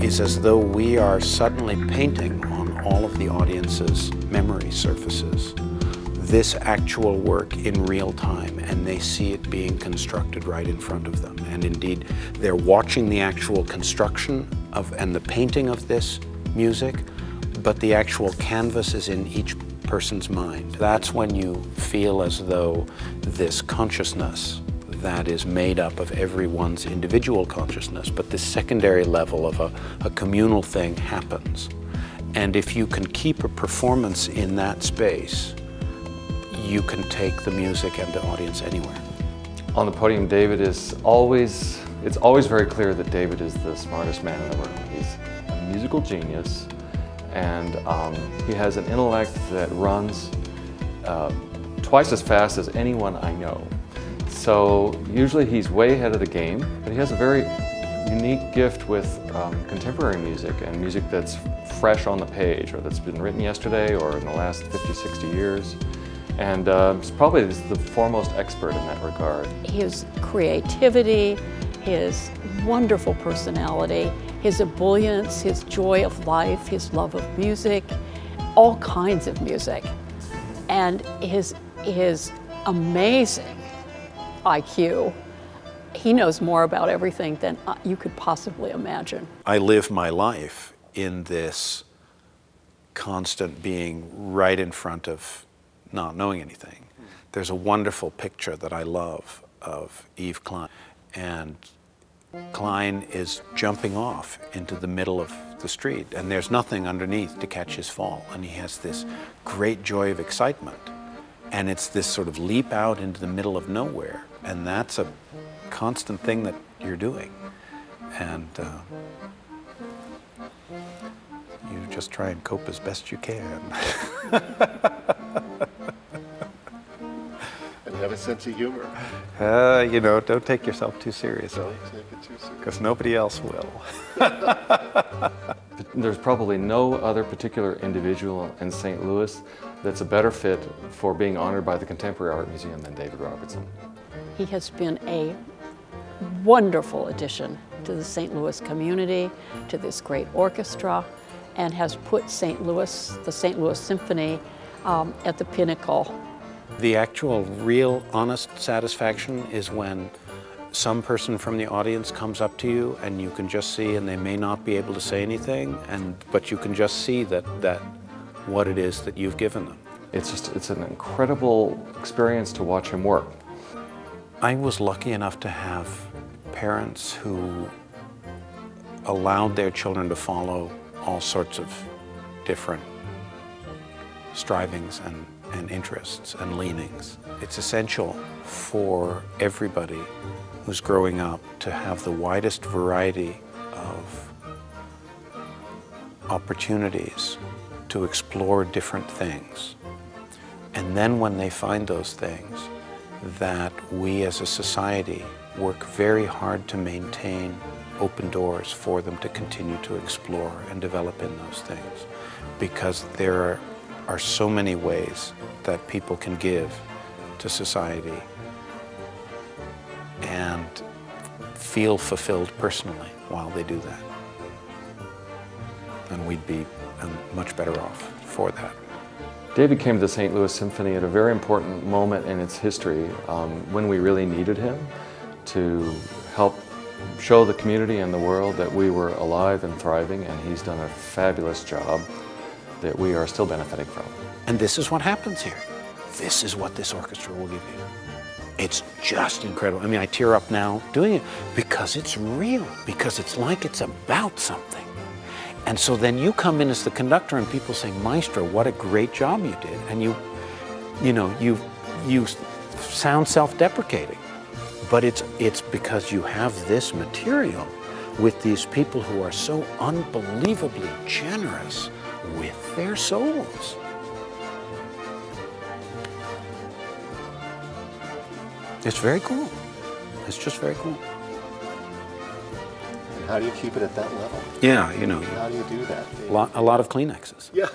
It's as though we are suddenly painting on all of the audience's memory surfaces this actual work in real time, and they see it being constructed right in front of them. And indeed, they're watching the actual construction of and the painting of this music, but the actual canvas is in each person's mind. That's when you feel as though this consciousness that is made up of everyone's individual consciousness, but this secondary level of a communal thing happens. And if you can keep a performance in that space, you can take the music and the audience anywhere. On the podium, David is always, it's always very clear that David is the smartest man in the room. He's a musical genius, and he has an intellect that runs twice as fast as anyone I know. So usually he's way ahead of the game, but he has a very unique gift with contemporary music and music that's fresh on the page or that's been written yesterday or in the last 50, 60 years. And he's probably the foremost expert in that regard. His creativity, his wonderful personality, his ebullience, his joy of life, his love of music, all kinds of music, and his amazing IQ. He knows more about everything than you could possibly imagine. I live my life in this constant being right in front of not knowing anything. There's a wonderful picture that I love of Yves Klein, and Klein is jumping off into the middle of the street, and there's nothing underneath to catch his fall, and he has this great joy of excitement, and it's this sort of leap out into the middle of nowhere. And that's a constant thing that you're doing. And you just try and cope as best you can. And have a sense of humor. You know, don't take yourself too seriously. Don't take it too seriously. Because nobody else will. There's probably no other particular individual in St. Louis that's a better fit for being honored by the Contemporary Art Museum than David Robertson. He has been a wonderful addition to the St. Louis community, to this great orchestra, and has put St. Louis, the St. Louis Symphony, at the pinnacle. The actual, real, honest satisfaction is when some person from the audience comes up to you and you can just see, and they may not be able to say anything, but you can just see that what it is that you've given them. It's an incredible experience to watch him work. I was lucky enough to have parents who allowed their children to follow all sorts of different strivings and interests and leanings. It's essential for everybody who's growing up to have the widest variety of opportunities to explore different things. And then when they find those things, that we as a society work very hard to maintain open doors for them to continue to explore and develop in those things. Because there are so many ways that people can give to society and feel fulfilled personally while they do that. And we'd be much better off for that. David came to the St. Louis Symphony at a very important moment in its history when we really needed him to help show the community and the world that we were alive and thriving, and he's done a fabulous job that we are still benefiting from. And this is what happens here. This is what this orchestra will give you. It's just incredible. I mean, I tear up now doing it because it's real, because it's like it's about something. And so then you come in as the conductor and people say, "Maestro, what a great job you did." And you sound self-deprecating, but it's because you have this material with these people who are so unbelievably generous with their souls. It's very cool. It's just very cool. And how do you keep it at that level? Yeah, you know. How do you do that? A lot of Kleenexes. Yeah.